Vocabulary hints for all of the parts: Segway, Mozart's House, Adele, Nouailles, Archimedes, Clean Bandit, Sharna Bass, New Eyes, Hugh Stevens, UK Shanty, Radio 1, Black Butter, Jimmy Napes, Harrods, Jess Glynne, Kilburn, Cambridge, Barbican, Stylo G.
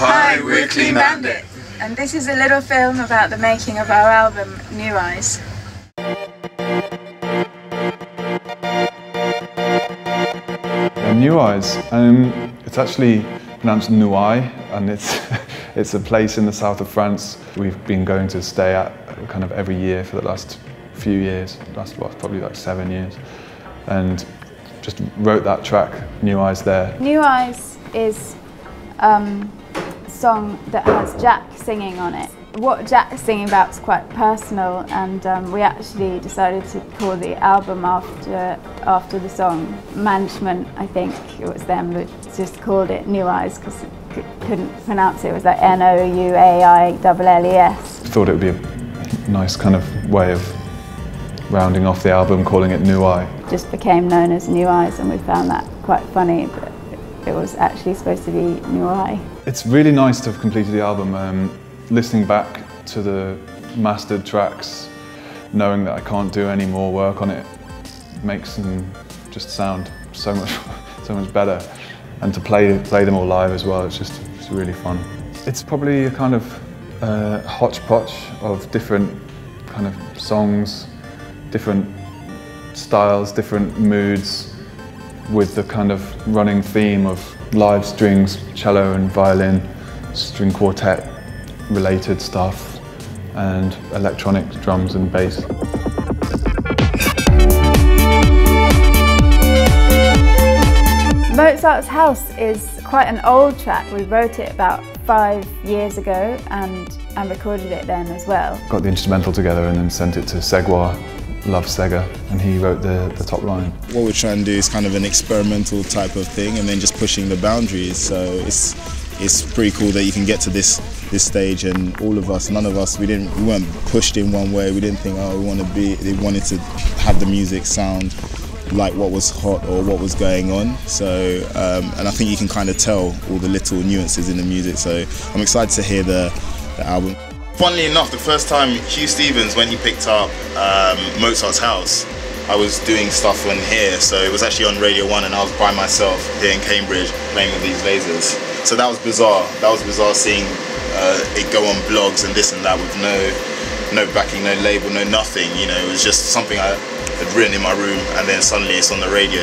Hi, we're Clean Bandit. And this is a little film about the making of our album, New Eyes. New Eyes, it's actually pronounced Nouailles, and it's a place in the south of France we've been going to stay at kind of every year for the last few years, probably like 7 years, and just wrote that track, New Eyes there. New Eyes is a song that has Jack singing on it. What Jack's singing about is quite personal, and we actually decided to call the album after the song. Management, I think it was them that just called it New Eyes because it couldn't pronounce it. It was like Nouailles. Thought it would be a nice kind of way of rounding off the album, calling it New Eye. Just became known as New Eyes, and we found that quite funny. But it was actually supposed to be New Eye. It's really nice to have completed the album. Listening back to the mastered tracks, knowing that I can't do any more work on it, makes them just sound so much better. And to play them all live as well, it's really fun. It's probably a kind of hodgepodge of different kind of songs, different styles, different moods, with the kind of running theme of live strings, cello and violin, string quartet, related stuff, and electronic drums and bass. Mozart's House is quite an old track. We wrote it about 5 years ago and recorded it then as well. Got the instrumental together and then sent it to Segway, love Sega, and he wrote the top line. What we're trying to do is kind of an experimental type of thing and then just pushing the boundaries, so it's pretty cool that you can get to this stage, and all of us, we weren't pushed in one way. We didn't think, oh, they wanted to have the music sound like what was hot or what was going on. So, and I think you can kind of tell all the little nuances in the music. So I'm excited to hear the album. Funnily enough, the first time Hugh Stevens, when he picked up Mozart's House, I was doing stuff on here, so it was actually on Radio 1 and I was by myself here in Cambridge playing with these lasers. So that was bizarre. That was bizarre, seeing it go on blogs and this and that with no backing, no label, no nothing. You know, it was just something I had written in my room, and then suddenly it's on the radio.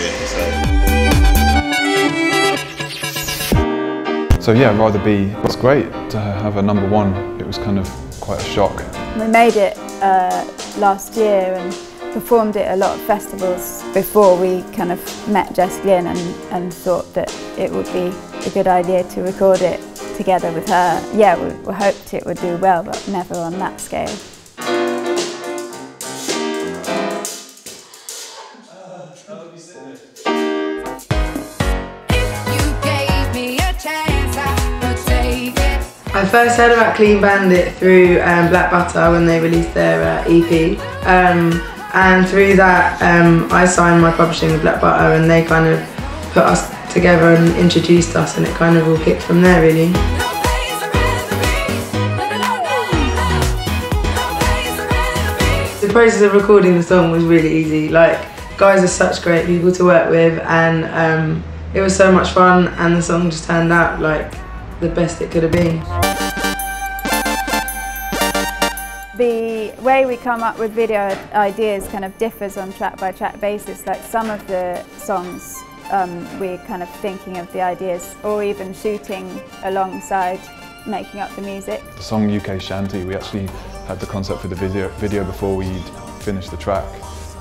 So yeah, Rather Be was great to have a #1. It was kind of quite a shock. We made it last year and performed it at a lot of festivals before we kind of met Jess Glynne, and thought that it would be a good idea to record it together with her. Yeah, we hoped it would do well, but never on that scale. I first heard about Clean Bandit through Black Butter when they released their EP. And through that, I signed my publishing with Black Butter, and they kind of put us together and introduced us, and it kind of all kicked from there, really. The process of recording the song was really easy. Like, guys are such great people to work with, and it was so much fun, and the song just turned out like the best it could have been. The way we come up with video ideas kind of differs on track by track basis. Like, some of the songs we're kind of thinking of the ideas, or even shooting alongside making up the music. The song UK Shanty, we actually had the concept for the video before we'd finished the track.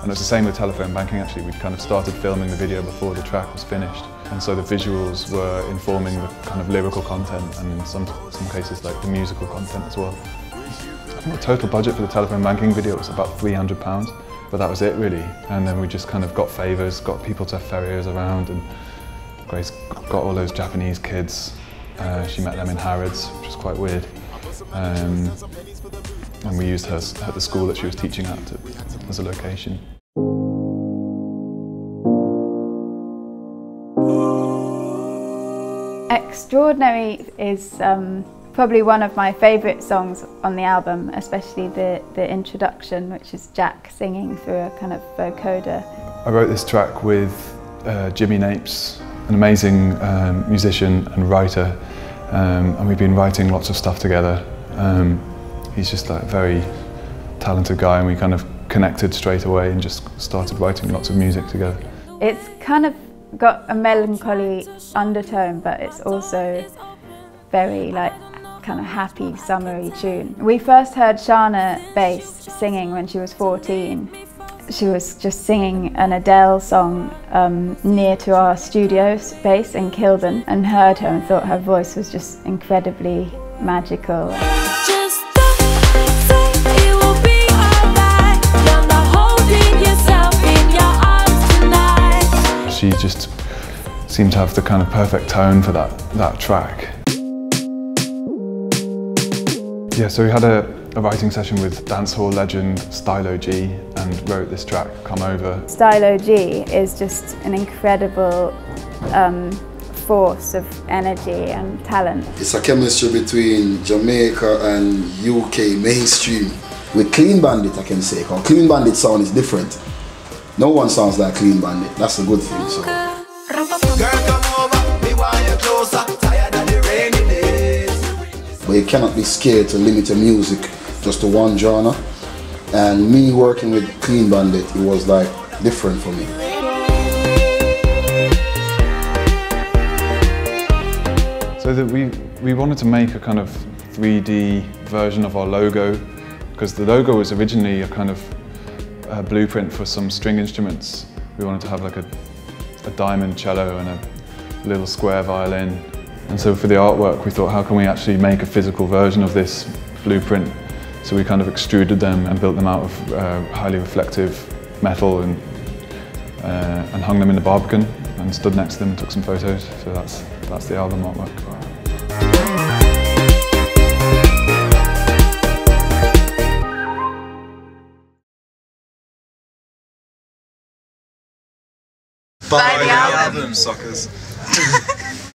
And it's the same with Telephone Banking, actually. We'd kind of started filming the video before the track was finished. And so the visuals were informing the kind of lyrical content, and in some cases like the musical content as well. I think the total budget for the Telephone Banking video was about £300, but that was it really. And then we just kind of got favours, got people to ferry us around, and Grace got all those Japanese kids. She met them in Harrods, which was quite weird. And we used her at the school that she was teaching at as a location. Extraordinary is probably one of my favourite songs on the album, especially the introduction, which is Jack singing through a kind of vocoder. I wrote this track with Jimmy Napes, an amazing musician and writer, and we've been writing lots of stuff together. He's just like a very talented guy, and we kind of connected straight away and just started writing lots of music together. It's kind of got a melancholy undertone, but it's also very like kind of happy summery tune. We first heard Sharna Bass singing when she was 14. She was just singing an Adele song near to our studio space in Kilburn, and heard her and thought her voice was just incredibly magical. She just seemed to have the kind of perfect tone for that track. Yeah, so we had a writing session with dancehall legend Stylo G and wrote this track, Come Over. Stylo G is just an incredible force of energy and talent. It's a chemistry between Jamaica and UK mainstream. With Clean Bandit, I can say, because Clean Bandit sound is different. No one sounds like Clean Bandit, that's a good thing. So. But you cannot be scared to limit your music just to one genre. And me working with Clean Bandit, it was like different for me. So that we wanted to make a kind of 3D version of our logo, because the logo was originally a kind of a blueprint for some string instruments. We wanted to have like a diamond cello and a little square violin. And so for the artwork, we thought, how can we actually make a physical version of this blueprint? So we kind of extruded them and built them out of highly reflective metal, and hung them in the Barbican and stood next to them and took some photos. So that's the album artwork. Buy the album, suckers.